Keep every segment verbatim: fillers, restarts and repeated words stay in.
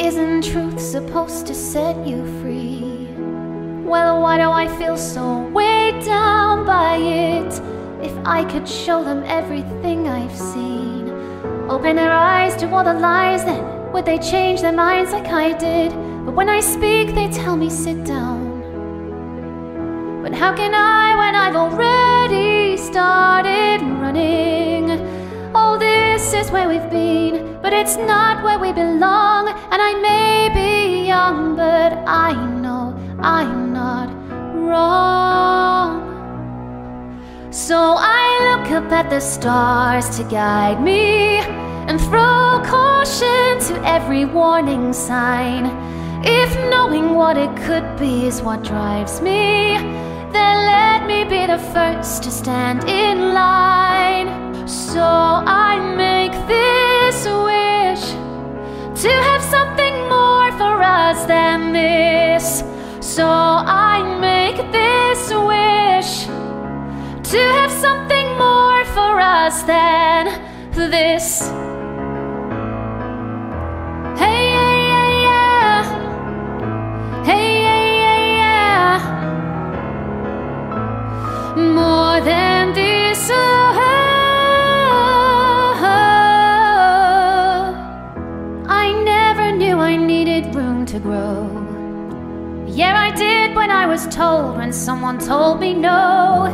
Isn't truth supposed to set you free? Well, why do I feel so weighed down by it? If I could show them everything I've seen, open their eyes to all the lies, then would they change their minds like I did? But when I speak, they tell me sit down. But how can I when I've already started running? Oh, this is where we've been, but it's not where we belong. And I may be young, but I know I'm not wrong. So I look up at the stars to guide me, and throw caution to every warning sign. If knowing what it could be is what drives me, then let me be the first to stand in line. So I make this wish, to have something more for us than this. So I make this wish, to have something more for us than this. Hey yeah yeah yeah, hey yeah yeah yeah, more than this. To grow. Yeah, I did when I was told, when someone told me no.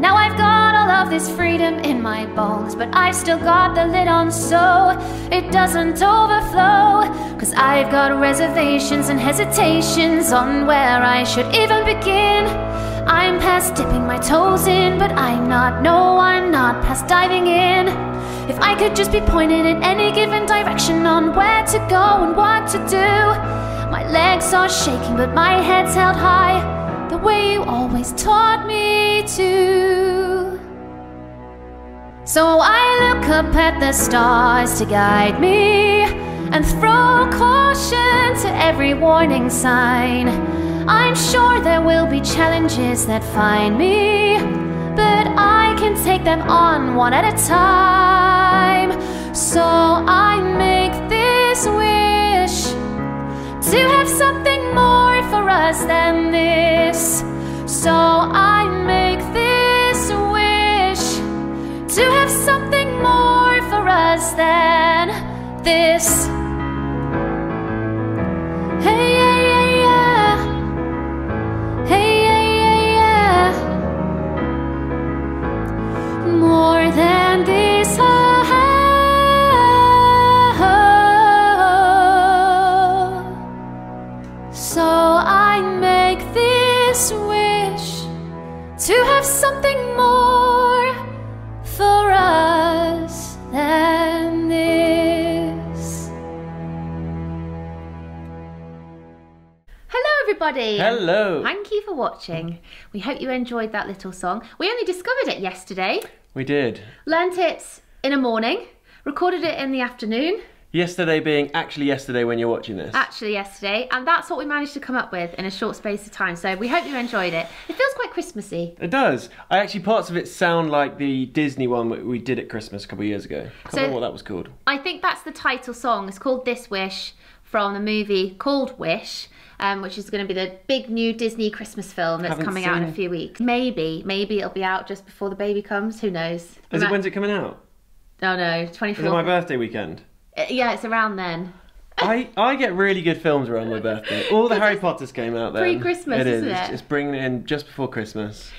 Now I've got all of this freedom in my bones, but I've still got the lid on so it doesn't overflow. Cause I've got reservations and hesitations on where I should even begin. I'm past dipping my toes in, but I'm not, no, I'm not past diving in. If I could just be pointed in any given direction on where to go and what to do. My legs are shaking, but my head's held high, the way you always taught me to. So I look up at the stars to guide me, and throw caution to every warning sign. I'm sure there will be challenges that find me, but I can take them on one at a time. So I make this wish, to have something more for us than this. So I make this wish, to have something more for us than this. Hey yeah yeah yeah, hey yeah yeah yeah, more than this. To have something more for us than this. Hello everybody. Hello. Thank you for watching. We hope you enjoyed that little song. We only discovered it yesterday. We did. Learnt it in a morning, recorded it in the afternoon. Yesterday being actually yesterday when you're watching this. Actually yesterday, and that's what we managed to come up with in a short space of time, so we hope you enjoyed it. It feels quite Christmassy. It does. I actually, parts of it sound like the Disney one we did at Christmas a couple of years ago. I can't remember what that was called. I think that's the title song. It's called This Wish, from the movie called Wish, um, which is going to be the big new Disney Christmas film that's coming out in a few weeks. Maybe, maybe it'll be out just before the baby comes, who knows. Is it, when's it coming out? Oh no, twenty-fourth. Is it my birthday weekend? Yeah, it's around then. I, I get really good films around my birthday. All the Harry Potters came out then. Pre-Christmas, it is, isn't it? It's bringing it in just before Christmas.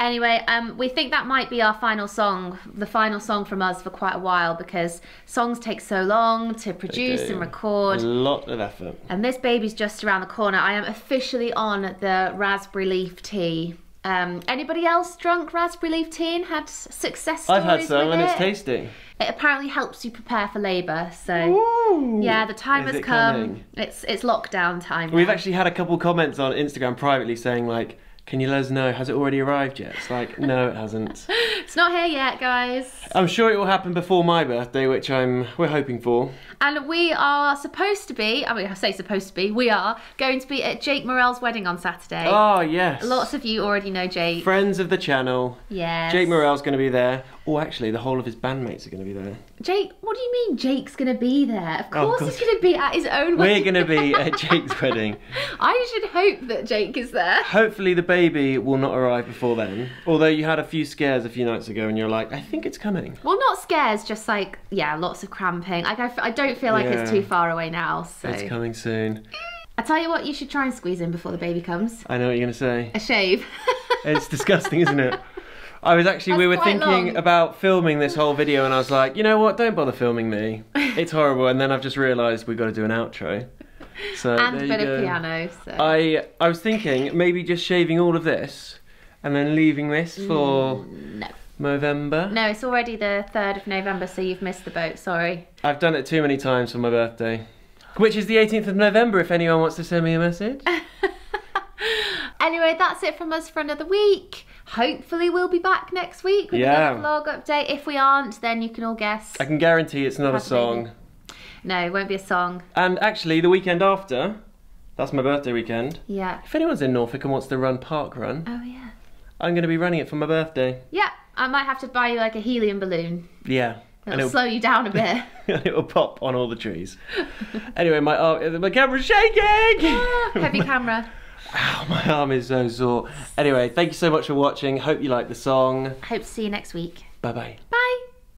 Anyway, um, we think that might be our final song, the final song from us for quite a while, because songs take so long to produce and record. A lot of effort. And this baby's just around the corner. I am officially on the raspberry leaf tea. Um, anybody else drunk raspberry leaf tea and had success stories? I've had some with and it? It's tasty. It apparently helps you prepare for labour, so ooh, yeah, the time has come. Coming? It's it's lockdown time. We've now actually had a couple comments on Instagram privately saying like, can you let us know, has it already arrived yet? It's like, no, it hasn't. It's not here yet, guys. I'm sure it will happen before my birthday, which I'm we're hoping for. And we are supposed to be, I mean, I say supposed to be, we are going to be at Jake Morrell's wedding on Saturday. Oh, yes. Lots of you already know Jake. Friends of the channel. Yes. Jake Morrell's going to be there. Oh, actually, the whole of his bandmates are going to be there. Jake, what do you mean Jake's going to be there? Of course oh, he's going to be at his own wedding. We're going to be at Jake's wedding. I should hope that Jake is there. Hopefully the baby will not arrive before then. Although you had a few scares a few nights ago and you're like, I think it's coming. Well, not scares, just like, yeah, lots of cramping. Like, I, I don't feel like yeah. it's too far away now, so. It's coming soon. I tell you what, you should try and squeeze in before the baby comes. I know what you're going to say. A shave. It's disgusting, isn't it? I was actually, That's we were thinking long. about filming this whole video and I was like, you know what, don't bother filming me. It's horrible. And then I've just realised we've got to do an outro. So and a bit of piano. So. I, I was thinking maybe just shaving all of this and then leaving this for mm, no. Movember. No, it's already the third of November, so you've missed the boat, sorry. I've done it too many times for my birthday, which is the eighteenth of November if anyone wants to send me a message. Anyway, that's it from us for another week. Hopefully we'll be back next week with yeah. another vlog update. If we aren't, then you can all guess. I can guarantee it's not a song. No, it won't be a song. And actually, the weekend after, that's my birthday weekend. Yeah. If anyone's in Norfolk and wants to run park run. Oh, yeah. I'm going to be running it for my birthday. Yeah, I might have to buy you like a helium balloon. Yeah. It'll, and it'll slow you down a bit. And it'll pop on all the trees. Anyway, my, uh, my camera's shaking! Yeah, heavy camera. Ow, my arm is so sore. Anyway, thank you so much for watching. Hope you liked the song. Hope to see you next week. Bye-bye. Bye. -bye. Bye.